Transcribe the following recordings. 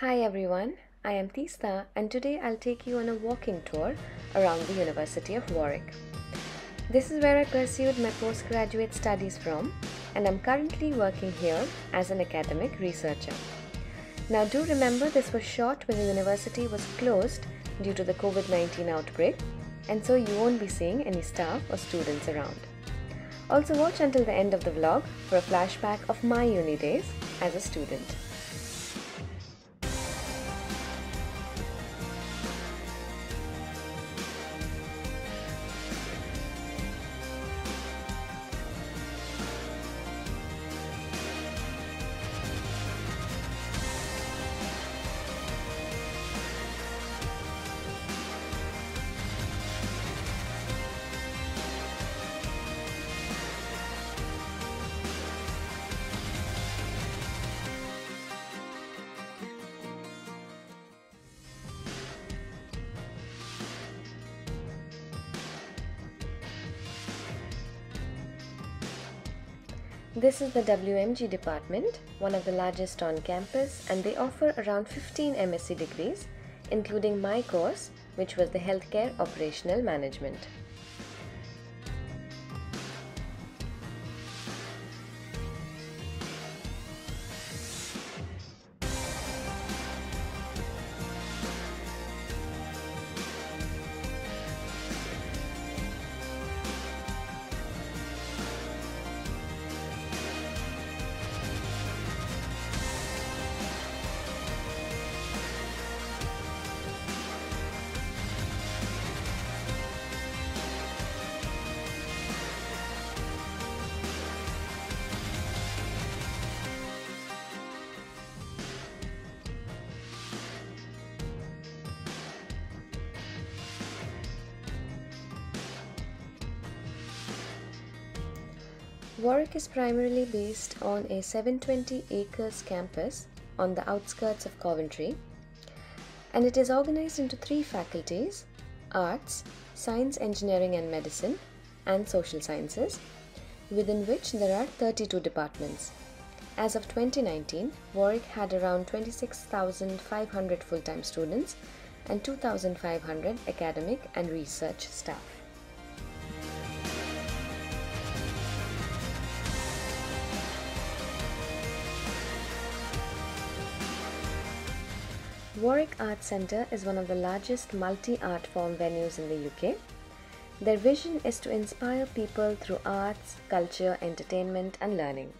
Hi everyone, I am Teesta and today I'll take you on a walking tour around the University of Warwick. This is where I pursued my postgraduate studies from and I'm currently working here as an academic researcher. Now do remember this was short when the university was closed due to the COVID-19 outbreak and so you won't be seeing any staff or students around. Also watch until the end of the vlog for a flashback of my uni days as a student. This is the WMG department, one of the largest on campus, and they offer around 15 MSc degrees, including my course, which was the Healthcare Operational Management. Warwick is primarily based on a 720 acres campus on the outskirts of Coventry, and it is organized into three faculties: Arts, Science, Engineering and Medicine, and Social Sciences, within which there are 32 departments. As of 2019, Warwick had around 26,500 full-time students and 2,500 academic and research staff. Warwick Art Centre is one of the largest multi-art form venues in the UK. Their vision is to inspire people through arts, culture, entertainment and learning.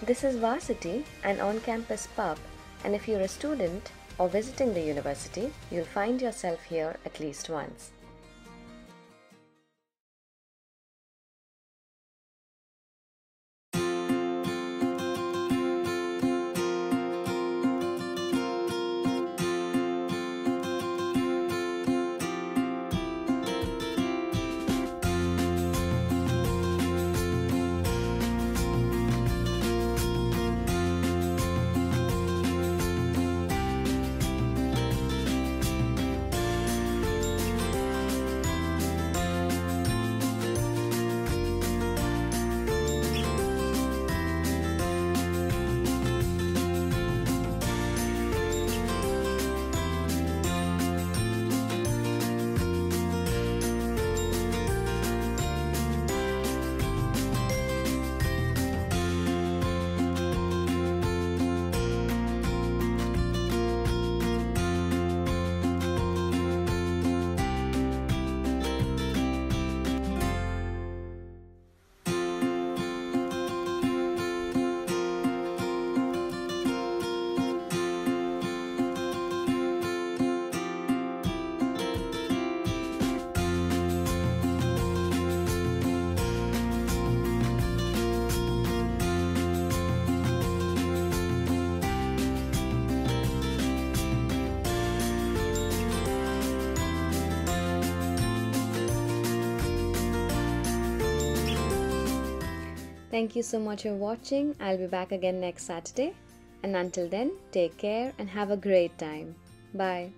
This is Varsity, an on-campus pub, and if you're a student or visiting the university, you'll find yourself here at least once. Thank you so much for watching. I'll be back again next Saturday. And until then, take care and have a great time. Bye.